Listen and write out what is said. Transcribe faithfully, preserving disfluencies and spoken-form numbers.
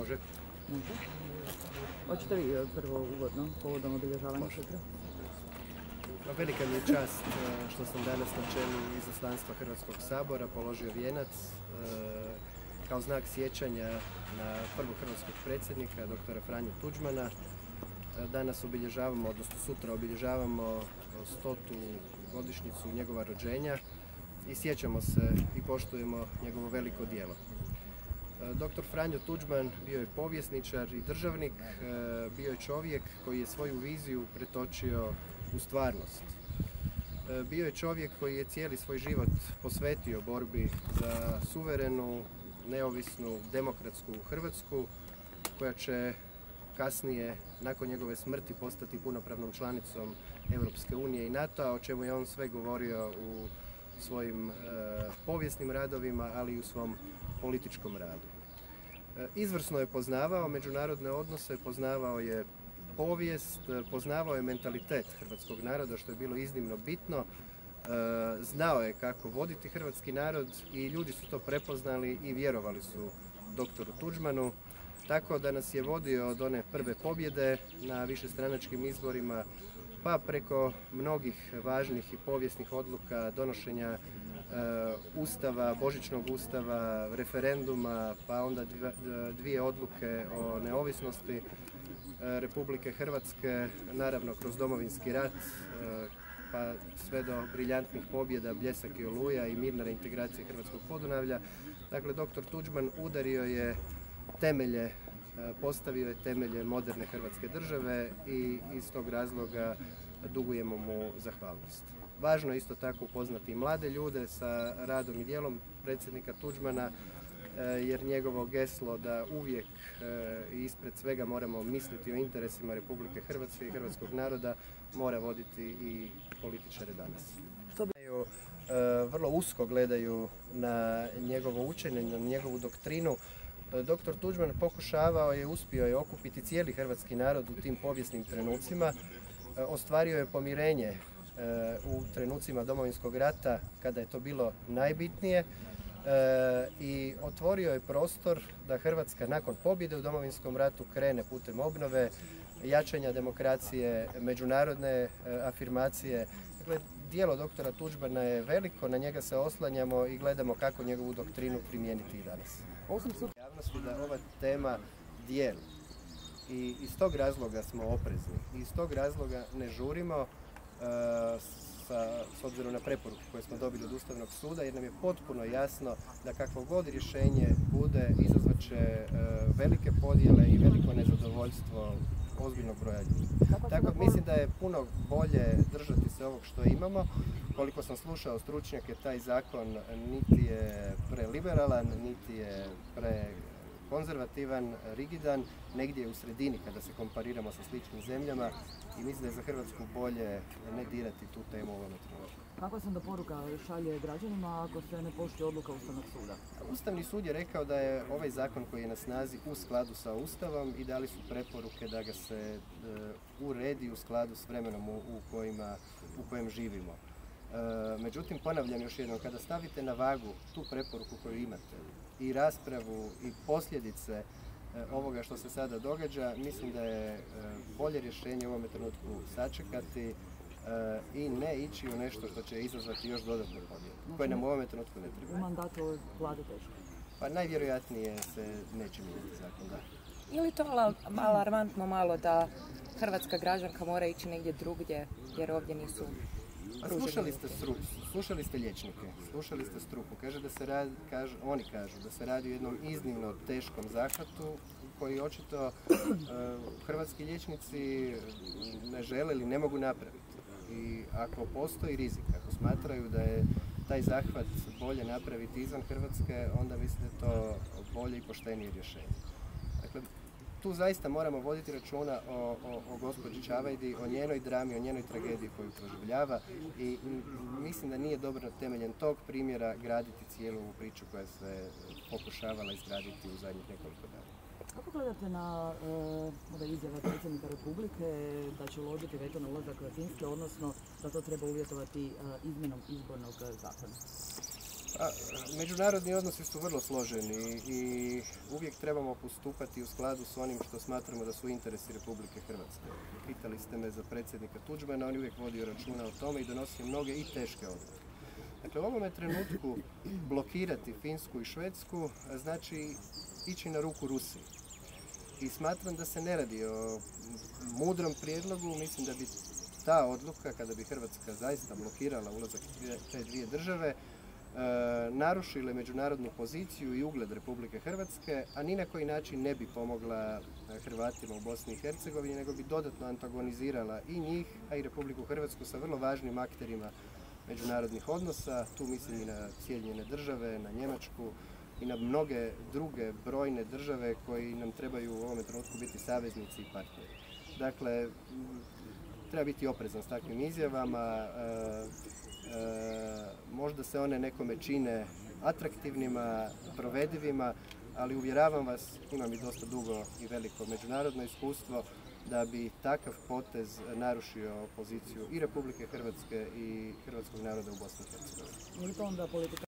Može. Može. Hoćete li prvo ugodno povodom obilježavanja sutra? Velika mi je čast što sam danas na čelu izaslanstva Hrvatskog sabora položio vijenac kao znak sjećanja na prvog hrvatskog predsjednika, doktora Franju Tuđmana. Danas obilježavamo, odnosno sutra obilježavamo stotu godišnjicu njegova rođenja i sjećamo se i poštujemo njegovo veliko djelo. Doktor Franjo Tuđman bio je povjesničar i državnik, bio je čovjek koji je svoju viziju pretočio u stvarnost. Bio je čovjek koji je cijeli svoj život posvetio borbi za suverenu, neovisnu, demokratsku Hrvatsku, koja će kasnije, nakon njegove smrti, postati punopravnom članicom Europske unije i NATO-a, o čemu je on sve govorio u svojim e, povijesnim radovima, ali i u svom političkom radu. E, izvrsno je poznavao međunarodne odnose, poznavao je povijest, poznavao je mentalitet hrvatskog naroda, što je bilo iznimno bitno. Znao je kako voditi hrvatski narod i ljudi su to prepoznali i vjerovali su doktoru Tuđmanu, tako da nas je vodio od one prve pobjede na višestranačkim izborima pa preko mnogih važnih i povijesnih odluka, donošenja ustava, Božičnog ustava, referenduma, pa onda dvije odluke o neovisnosti Republike Hrvatske, naravno kroz domovinski rat, pa sve do briljantnih pobjeda Bljesak i Oluja i mirne reintegracije Hrvatskog podunavlja. Dakle, doktor Tuđman udario je temelje, postavio je temelje moderne Hrvatske države i iz tog razloga dugujemo mu zahvalnost. Važno je isto tako upoznati i mlade ljude sa radom i djelom predsjednika Tuđmana, jer njegovo geslo da uvijek i ispred svega moramo misliti o interesima Republike Hrvatske i hrvatskog naroda mora voditi i političare danas. Vrlo usko gledaju na njegovo učenje, na njegovu doktrinu. Doktor Tuđman pokušavao je, uspio je okupiti cijeli hrvatski narod u tim povijesnim trenucima. Ostvario je pomirenje u trenucima Domovinskog rata kada je to bilo najbitnije. E, i otvorio je prostor da Hrvatska nakon pobjede u Domovinskom ratu krene putem obnove, jačanja demokracije, međunarodne e, afirmacije. Dakle, djelo doktora Tuđmana je veliko, na njega se oslanjamo i gledamo kako njegovu doktrinu primijeniti i danas. Osim su javnosti da ova tema dijeli i iz tog razloga smo oprezni i iz tog razloga ne žurimo e, s obzirom na preporuku koje smo dobili od Ustavnog suda, jer nam je potpuno jasno da kakvo god rješenje bude izazvat će velike podjele i veliko nezadovoljstvo ozbiljnog broja ljudi. Tako mislim da je puno bolje držati se ovog što imamo. Koliko sam slušao stručnjake, taj zakon niti je preliberalan, niti je pre konzervativan, rigidan, negdje u sredini kada se kompariramo sa sličnim zemljama i mislim da je za Hrvatsku bolje ne dirati tu temu u ovom trenutku. Kako sam da poruka šalje građanima ako se ne poštuje odluka Ustavnog suda? Ustavni sud je rekao da je ovaj zakon koji je na snazi u skladu sa Ustavom i dali su preporuke da ga se uredi u skladu s vremenom u, kojima, u kojem živimo. Međutim, ponavljam još jednom, kada stavite na vagu tu preporuku koju imate i raspravu i posljedice ovoga što se sada događa, mislim da je bolje rješenje u ovome trenutku sačekati i ne ići u nešto što će izazvati još dodatne podjele, koje nam u ovome trenutku ne treba. U mandatu vlade teško? Pa najvjerojatnije se neće mijenjati zakon, da. Je li to alarmantno malo da hrvatska građanka mora ići negdje drugdje jer ovdje nisu? A slušali ste struku, slušali ste liječnike, slušali ste struku. Kaže da se radi, kažu, oni kažu da se radi o jednom iznimno teškom zahvatu koji očito uh, hrvatski liječnici ne žele ili ne mogu napraviti. I ako postoji rizik, ako smatraju da je taj zahvat bolje napraviti izvan Hrvatske, onda mislim da je to bolje i poštenije rješenje. Dakle, tu zaista moramo voditi računa o, o, o gospođi Čavajdi, o njenoj drami, o njenoj tragediji koju proživljava i mislim da nije dobro temeljem tog primjera graditi cijelu ovu priču koja se pokušavala izgraditi u zadnjih nekoliko dana. Kako gledate na e, ove izjave predsjednika Republike da će uložiti veto na ulazak Finske, odnosno da to treba uvjetovati e, izmjenom izbornog zakona? Međunarodni odnosi su vrlo složeni i uvijek trebamo postupati u skladu s onim što smatramo da su interesi Republike Hrvatske. Pitali ste me za predsjednika Tuđmana, on je uvijek vodio računa o tome i donosio mnoge i teške odluke. Dakle, u ovome trenutku blokirati Finsku i Švedsku znači ići na ruku Rusiji. I smatram da se ne radi o mudrom prijedlogu, mislim da bi ta odluka, kada bi Hrvatska zaista blokirala ulazak te dvije države, narušile međunarodnu poziciju i ugled Republike Hrvatske, a ni na koji način ne bi pomogla Hrvatima u Bosni i Hercegovini, nego bi dodatno antagonizirala i njih, a i Republiku Hrvatsku sa vrlo važnim akterima međunarodnih odnosa. Tu mislim i na Sjedinjene Države, na Njemačku i na mnoge druge brojne države koji nam trebaju u ovome trenutku biti saveznici i partneri. Dakle, treba biti oprezan s takvim izjavama. E, možda se one nekome čine atraktivnima, provedivima, ali uvjeravam vas, imam i dosta dugo i veliko međunarodno iskustvo, da bi takav potez narušio poziciju i Republike Hrvatske i hrvatskog naroda u Bosni i Hercegovini.